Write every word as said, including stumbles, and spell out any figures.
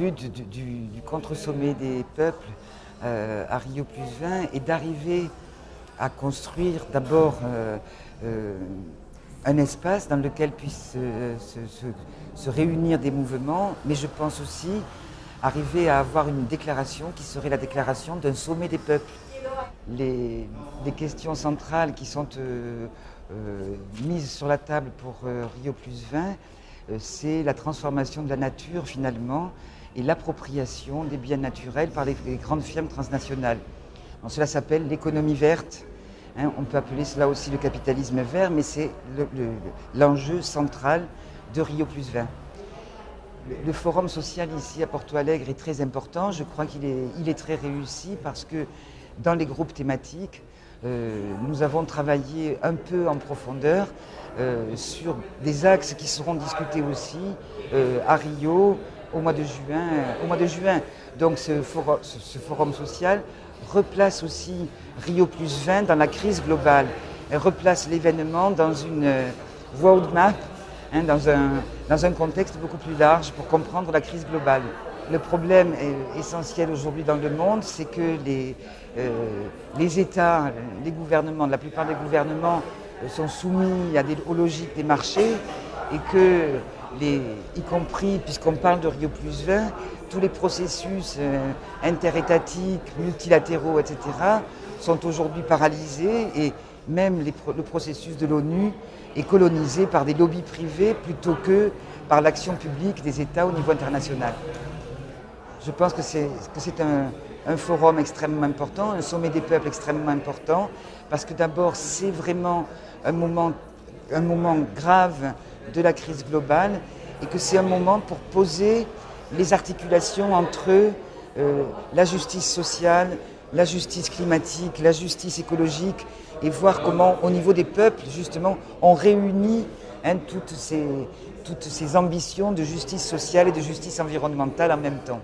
but du, du, du contre-sommet des peuples euh, à Rio plus vingt est d'arriver à construire d'abord euh, euh, un espace dans lequel puissent euh, se, se, se réunir des mouvements, mais je pense aussi arriver à avoir une déclaration qui serait la déclaration d'un sommet des peuples. Les, les questions centrales qui sont euh, euh, mises sur la table pour euh, Rio plus vingt, euh, c'est la transformation de la nature finalement et l'appropriation des biens naturels par les, les grandes firmes transnationales. Bon, cela s'appelle l'économie verte, hein, on peut appeler cela aussi le capitalisme vert, mais c'est le, le, l'enjeu central de Rio plus vingt. Le forum social ici à Porto Alegre est très important, je crois qu'il est, il est très réussi parce que dans les groupes thématiques, euh, nous avons travaillé un peu en profondeur euh, sur des axes qui seront discutés aussi euh, à Rio au mois de juin. Au mois de juin. Donc ce forum, ce forum social replace aussi Rio plus vingt dans la crise globale. Elle replace l'événement dans une roadmap, hein, dans un, dans un contexte beaucoup plus large pour comprendre la crise globale. Le problème essentiel aujourd'hui dans le monde, c'est que les, euh, les États, les gouvernements, la plupart des gouvernements sont soumis à des, aux logiques des marchés et que, les, y compris, puisqu'on parle de Rio plus vingt, tous les processus euh, interétatiques, multilatéraux, et cetera sont aujourd'hui paralysés et même les, le processus de l'ONU est colonisé par des lobbies privés plutôt que par l'action publique des États au niveau international. Je pense que c'est un, un forum extrêmement important, un sommet des peuples extrêmement important, parce que d'abord c'est vraiment un moment, un moment grave de la crise globale et que c'est un moment pour poser les articulations entre euh, la justice sociale, la justice climatique, la justice écologique et voir comment au niveau des peuples justement on réunit hein, toutes ces, toutes ces ambitions de justice sociale et de justice environnementale en même temps.